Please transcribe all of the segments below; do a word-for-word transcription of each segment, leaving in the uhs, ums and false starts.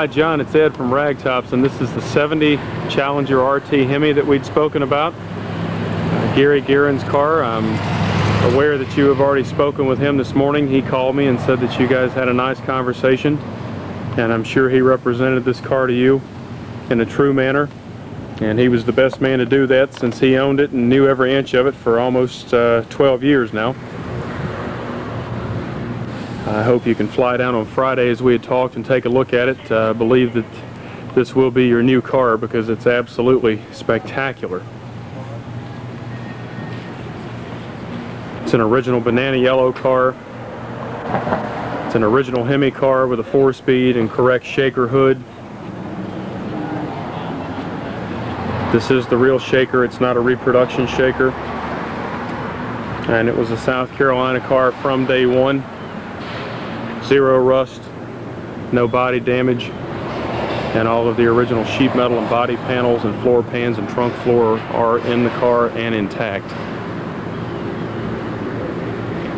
Hi John, it's Ed from Ragtops, and this is the seventy Challenger R T Hemi that we'd spoken about. Uh, Gary Gearin's car. I'm aware that you have already spoken with him this morning. He called me and said that you guys had a nice conversation, and I'm sure he represented this car to you in a true manner. And he was the best man to do that since he owned it and knew every inch of it for almost uh, twelve years now. I hope you can fly down on Friday as we had talked and take a look at it. Uh, I believe that this will be your new car because it's absolutely spectacular. It's an original banana yellow car. It's an original Hemi car with a four-speed and correct Shaker hood. This is the real Shaker, it's not a reproduction Shaker. And it was a South Carolina car from day one. Zero rust, no body damage, and all of the original sheet metal and body panels and floor pans and trunk floor are in the car and intact.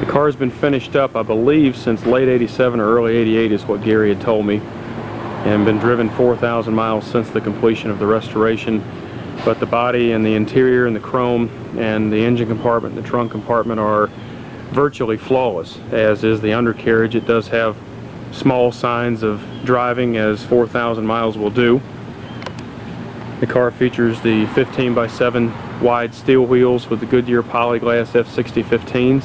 The car's been finished up, I believe, since late eighty-seven or early eighty-eight is what Gary had told me, and been driven four thousand miles since the completion of the restoration. But the body and the interior and the chrome and the engine compartment and the trunk compartment are virtually flawless, as is the undercarriage. It does have small signs of driving, as four thousand miles will do. The car features the fifteen by seven wide steel wheels with the Goodyear Polyglas F sixty fifteens.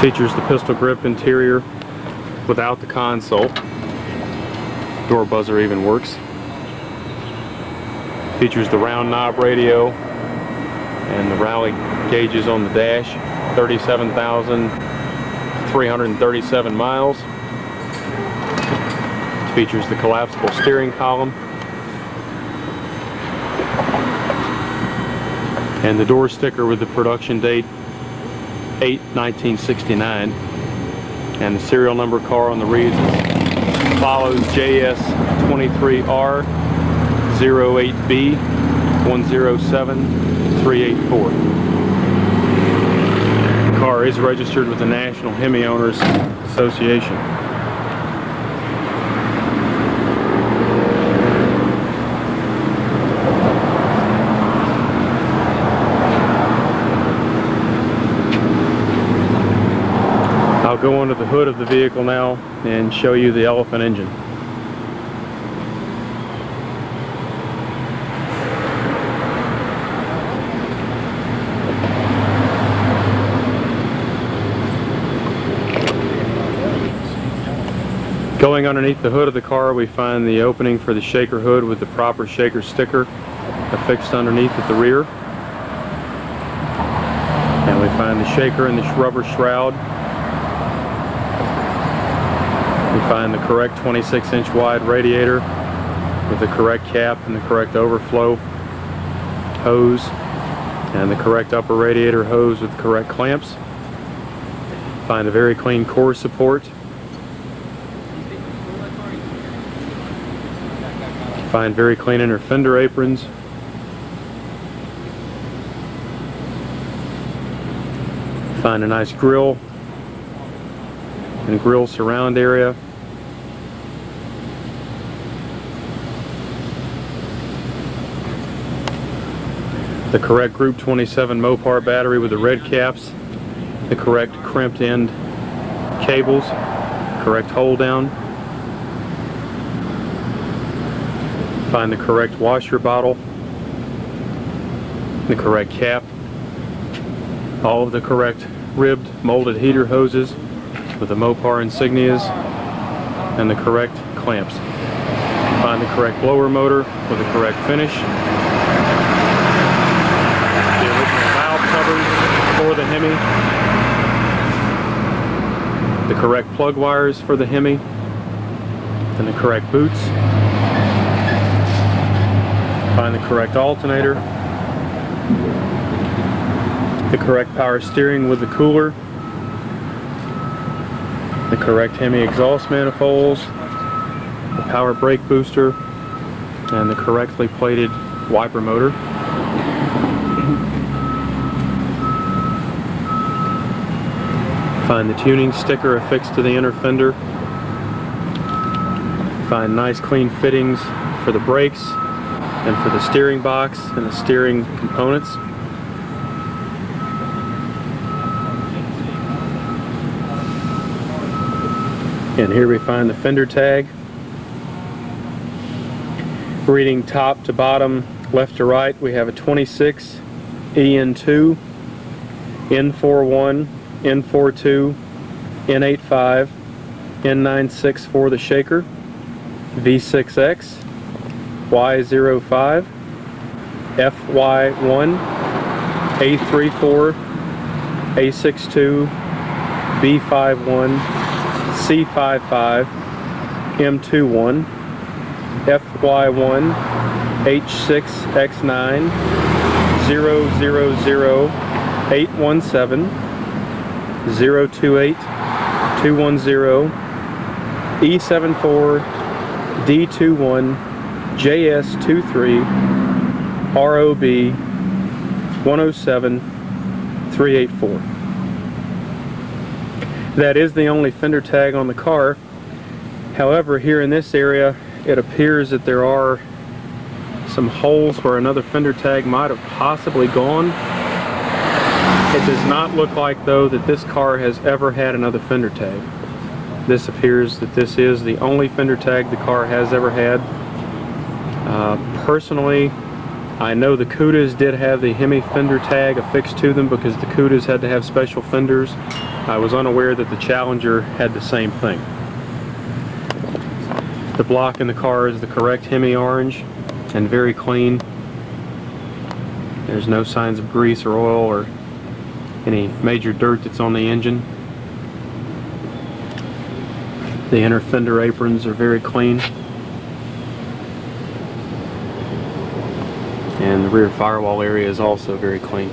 Features the pistol grip interior without the console. Door buzzer even works. Features the round knob radio and the rally gauges on the dash. thirty-seven thousand three hundred thirty-seven miles. Features the collapsible steering column. And the door sticker with the production date eight nineteen sixty-nine. And the serial number car on the reeds follows: J S twenty-three R zero eight B one zero seven three eight four. The car is registered with the National Hemi Owners Association. I'll go under the hood of the vehicle now and show you the elephant engine. Going underneath the hood of the car, we find the opening for the Shaker hood with the proper Shaker sticker affixed underneath at the rear. And we find the Shaker in the rubber shroud. We find the correct twenty-six inch wide radiator with the correct cap and the correct overflow hose, and the correct upper radiator hose with the correct clamps. Find a very clean core support. Find very clean inner fender aprons. Find a nice grill and grill surround area. The correct Group twenty-seven Mopar battery with the red caps, the correct crimped end cables, correct hold down. Find the correct washer bottle, the correct cap, all of the correct ribbed molded heater hoses with the Mopar insignias, and the correct clamps. Find the correct blower motor with the correct finish, the original valve covers for the Hemi, the correct plug wires for the Hemi, and the correct boots. Find the correct alternator, the correct power steering with the cooler, the correct Hemi exhaust manifolds, the power brake booster, and the correctly plated wiper motor. Find the tuning sticker affixed to the inner fender. Find nice clean fittings for the brakes and for the steering box and the steering components. And here we find the fender tag. Reading top to bottom, left to right, we have a twenty-six, E N two, N forty-one, N forty-two, N eighty-five, N ninety-six for the shaker, V six X, Y zero five, F Y one, A thirty-four, A sixty-two, B fifty-one, C fifty-five, M twenty-one, F Y one, H six X nine, zero zero zero eight one seven, zero two eight two one zero, E seventy-four, D twenty-one, J S twenty-three R zero B one zero seven three eight four. That is the only fender tag on the car. However, here in this area, it appears that there are some holes where another fender tag might have possibly gone. It does not look like, though, that this car has ever had another fender tag. This appears that this is the only fender tag the car has ever had. Uh, personally, I know the Cudas did have the Hemi fender tag affixed to them because the Cudas had to have special fenders. I was unaware that the Challenger had the same thing. The block in the car is the correct Hemi orange and very clean. There's no signs of grease or oil or any major dirt that's on the engine. The inner fender aprons are very clean. And the rear firewall area is also very clean.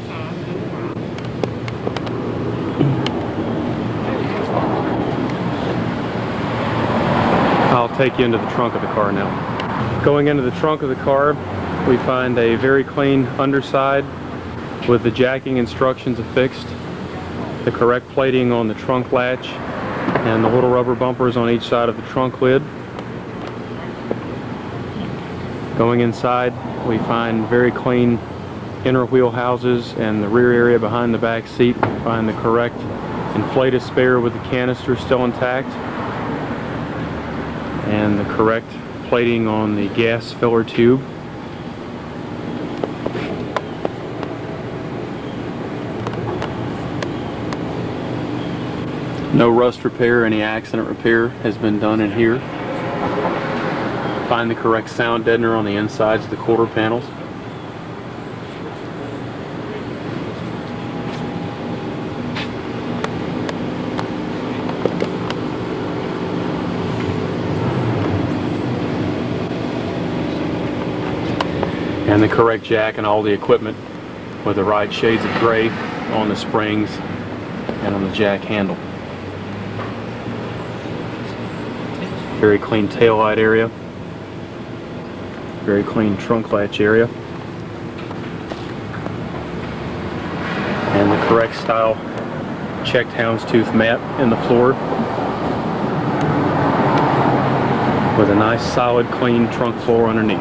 I'll take you into the trunk of the car now. Going into the trunk of the car, we find a very clean underside with the jacking instructions affixed, the correct plating on the trunk latch, and the little rubber bumpers on each side of the trunk lid. Going inside, we find very clean inner wheel houses, and the rear area behind the back seat, we find the correct inflated spare with the canister still intact, and the correct plating on the gas filler tube. No rust repair, any accident repair has been done in here. Find the correct sound deadener on the insides of the quarter panels. And the correct jack and all the equipment with the right shades of gray on the springs and on the jack handle. Very clean taillight area, very clean trunk latch area, and the correct style checked houndstooth mat in the floor with a nice solid clean trunk floor underneath.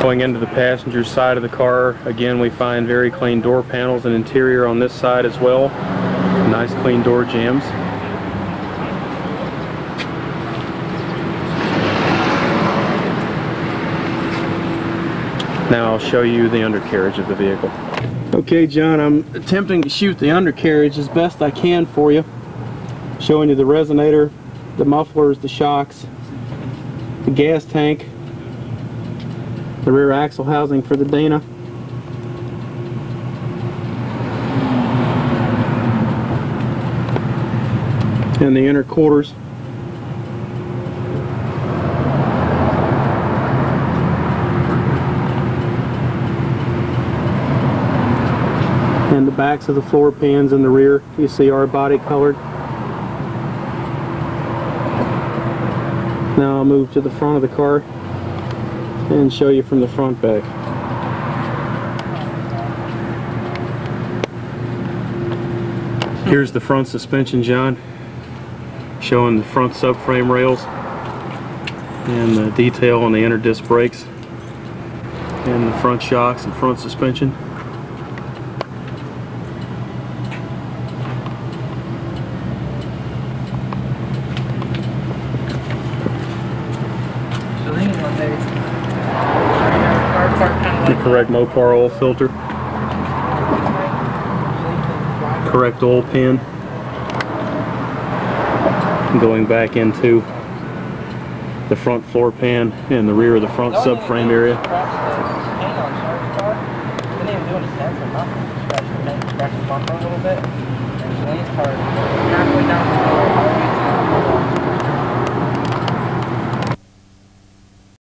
Going into the passenger side of the car, again we find very clean door panels and interior on this side as well. Nice clean door jambs. Now I'll show you the undercarriage of the vehicle. Okay, John, I'm attempting to shoot the undercarriage as best I can for you. Showing you the resonator, the mufflers, the shocks, the gas tank, the rear axle housing for the Dana. And the inner quarters. And the backs of the floor pans in the rear, you see, are body colored. Now I'll move to the front of the car and show you from the front back. Here's the front suspension, John, showing the front subframe rails and the detail on the inner disc brakes and the front shocks and front suspension. The correct Mopar oil filter. Correct oil pan. Going back into the front floor pan and the rear of the front subframe area.